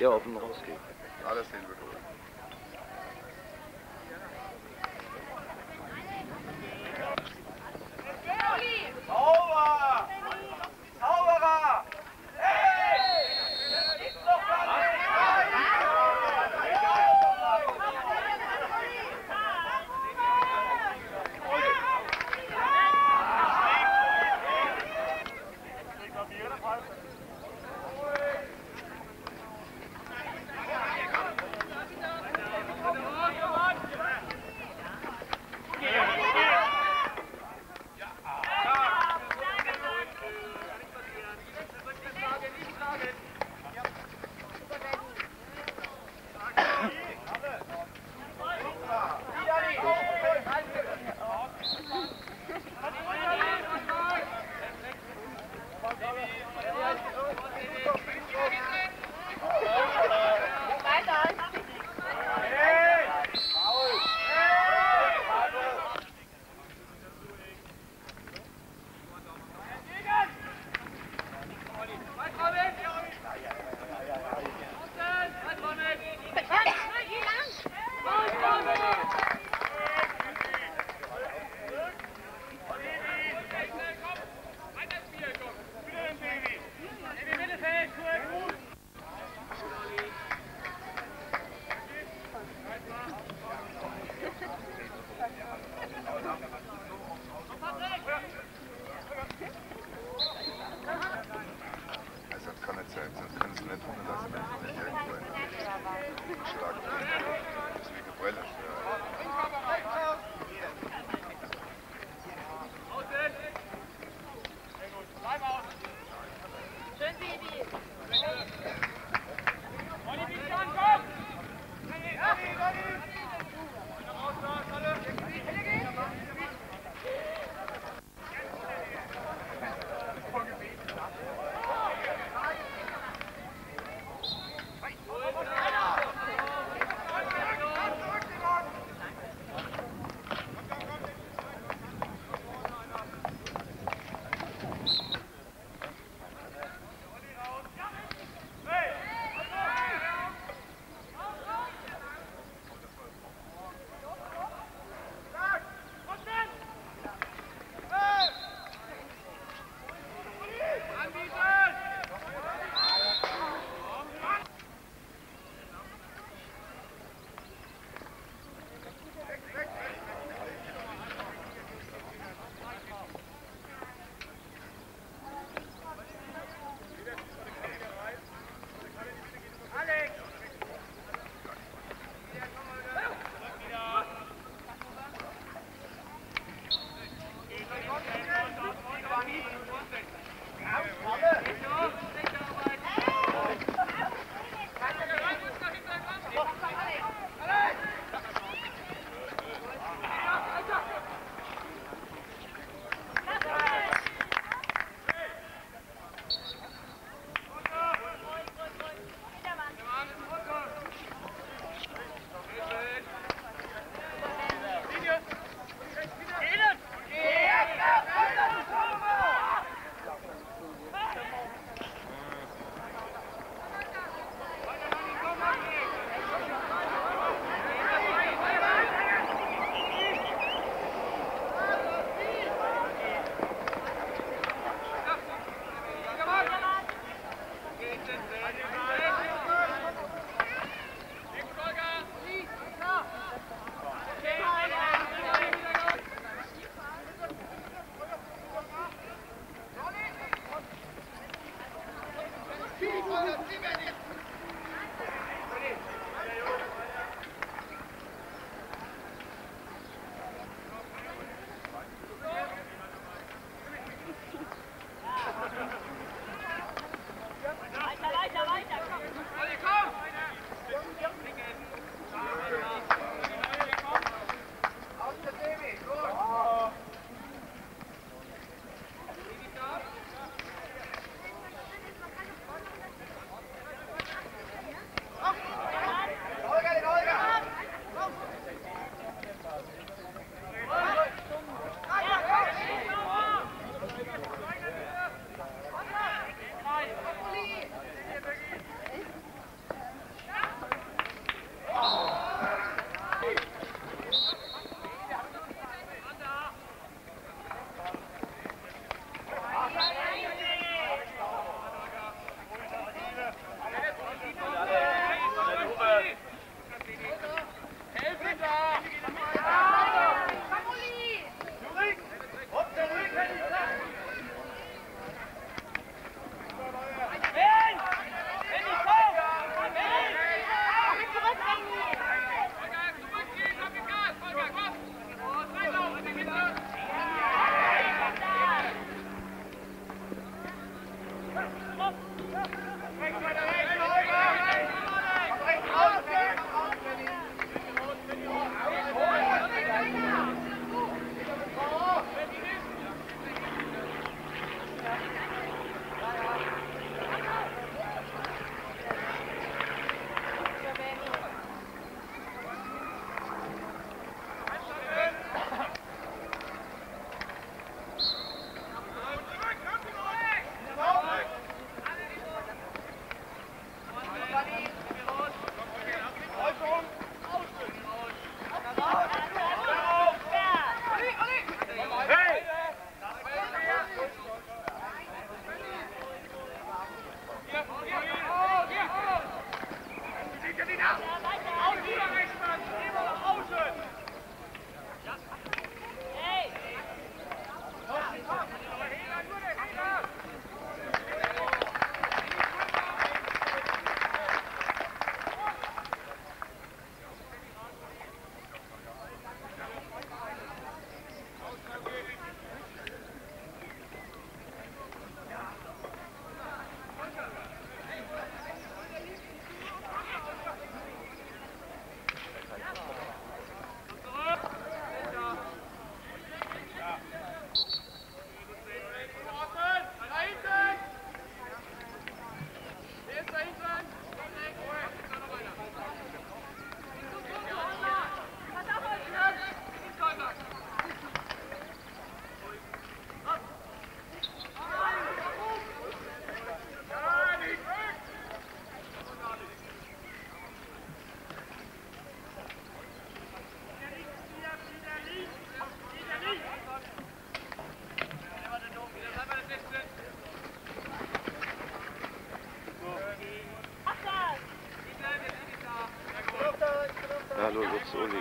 Ja, auf den rausgehen. Alles sehen wir durch.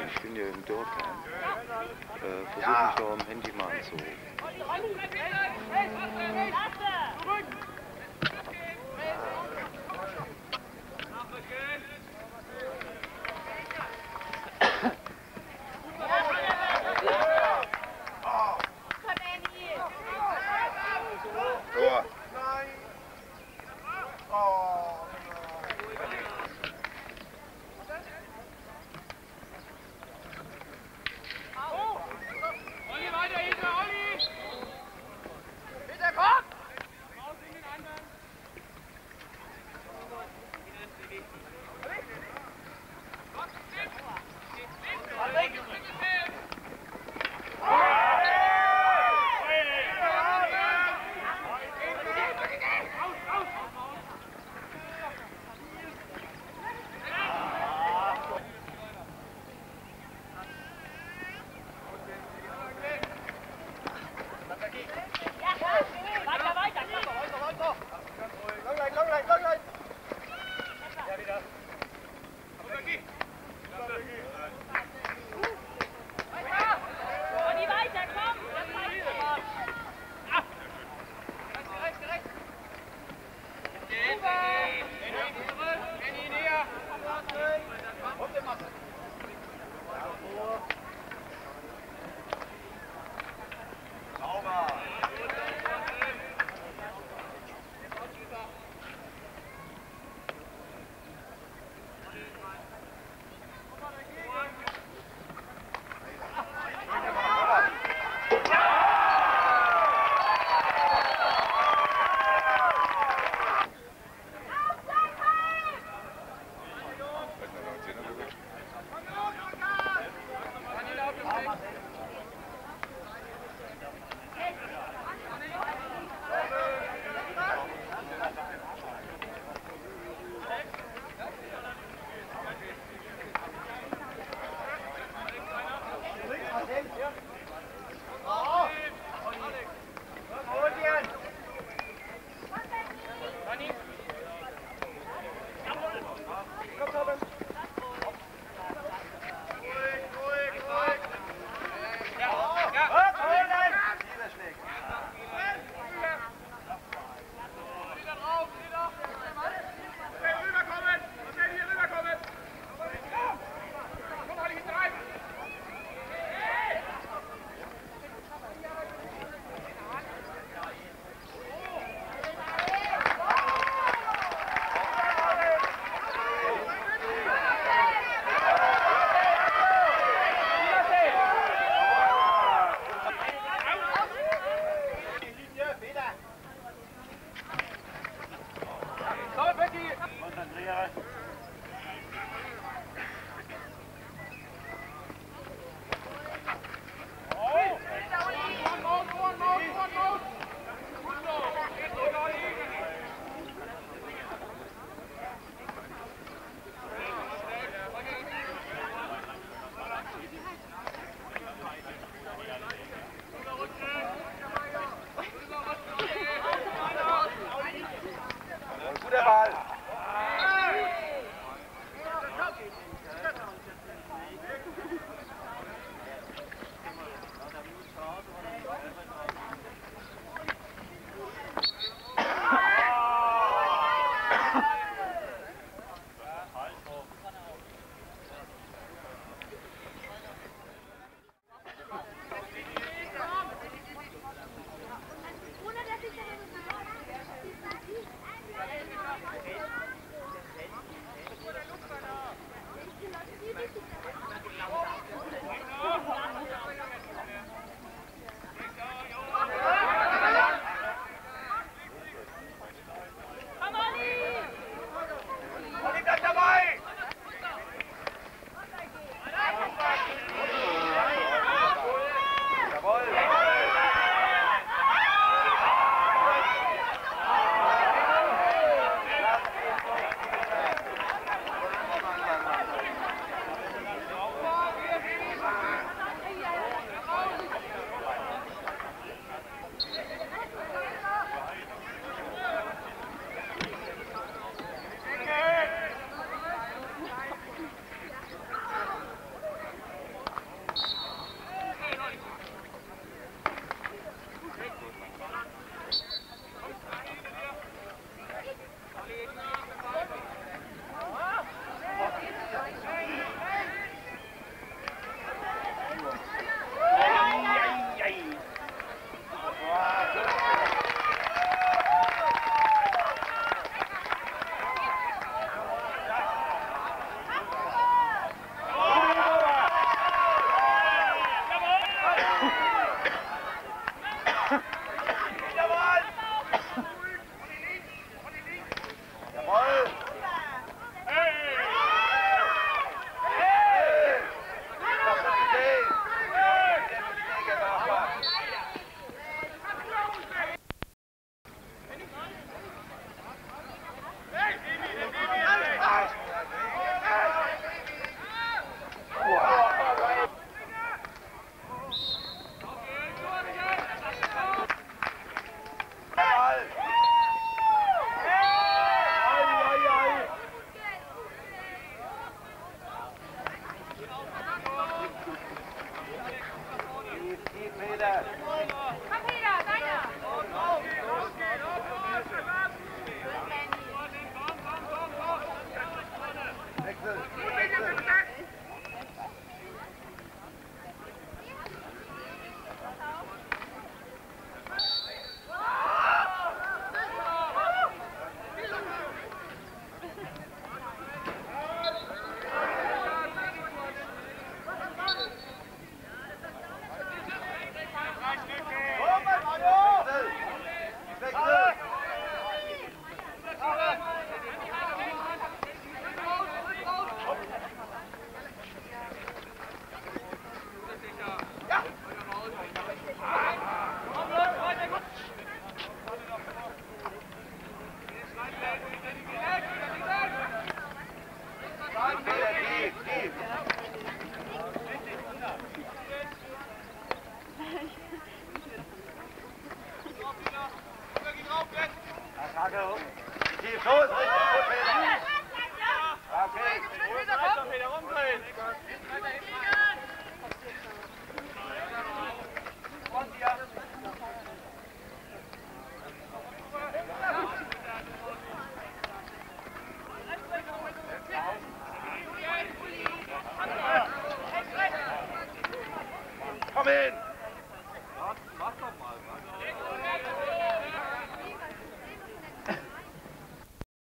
ich bin ja in Dürkheim, versuche mich doch am Handy mal anzurufen. Sauber! Armin!